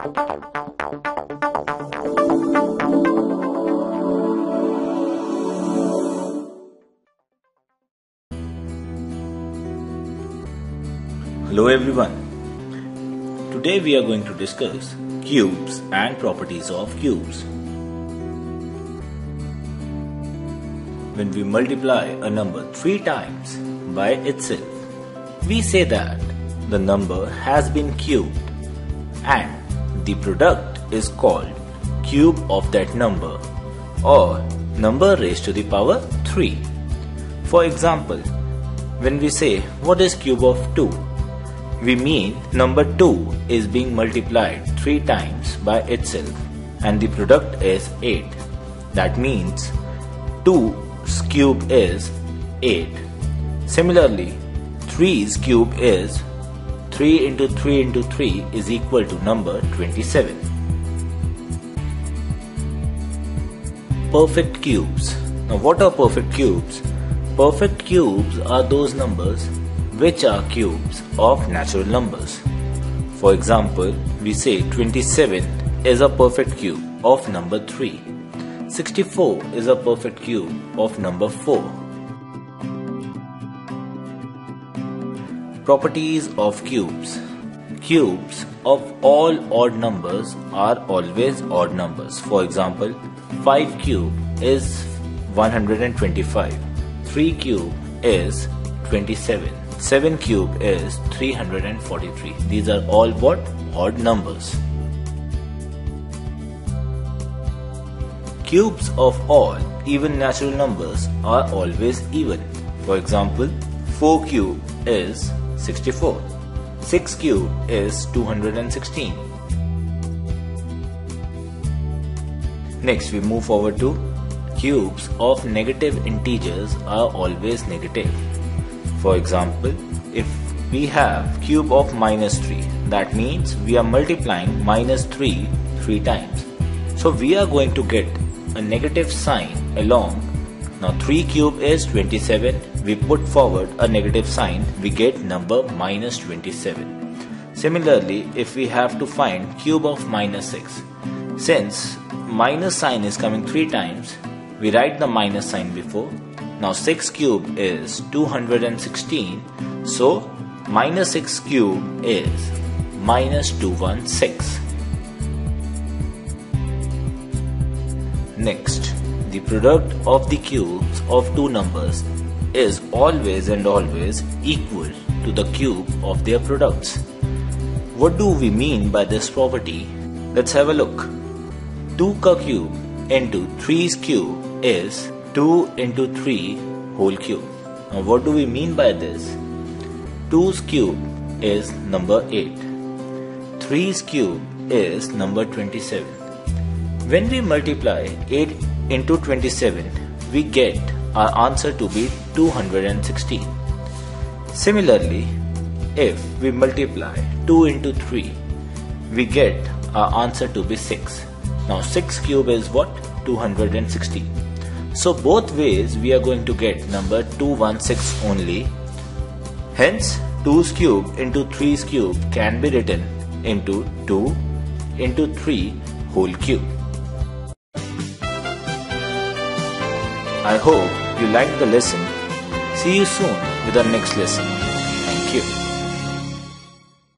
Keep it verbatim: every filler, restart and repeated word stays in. Hello everyone. Today we are going to discuss cubes and properties of cubes. When we multiply a number three times by itself, we say that the number has been cubed and the product is called cube of that number or number raised to the power three. For example, when we say what is cube of two? We mean number two is being multiplied three times by itself and the product is eight. That means two's cube is eight. Similarly, three's cube is three into three into three is equal to number twenty-seven. Perfect cubes. Now what are perfect cubes? Perfect cubes are those numbers which are cubes of natural numbers. For example, we say twenty-seven is a perfect cube of number three. sixty-four is a perfect cube of number four. Properties of cubes. Cubes of all odd numbers are always odd numbers. For example, five cube is one hundred twenty-five. three cube is twenty-seven. seven cube is three hundred forty-three. These are all what? Odd numbers. Cubes of all even natural numbers are always even. For example, four cube is sixty-four. six cube is two hundred sixteen. Next, we move forward to cubes of negative integers are always negative. For example, if we have cube of minus three, that means we are multiplying minus three three times. So we are going to get a negative sign along. Now three cube is twenty-seven, we put forward a negative sign, we get number minus twenty-seven. Similarly, if we have to find cube of minus six, since minus sign is coming three times, we write the minus sign before. Now six cube is two hundred sixteen, so minus six cube is minus two hundred sixteen. Next, the product of the cubes of two numbers is always and always equal to the cube of their products. What do we mean by this property? Let's have a look. two ka cube into three's cube is two into three whole cube. Now what do we mean by this? two's cube is number eight. three's cube is number twenty-seven. When we multiply eight into twenty-seven, we get our answer to be two hundred sixteen. Similarly, if we multiply two into three, we get our answer to be six. Now six cube is what? two hundred sixteen. So both ways we are going to get number two hundred sixteen only. Hence two's cube into three's cube can be written into two into three whole cube. I hope you liked the lesson. See you soon with our next lesson. Thank you.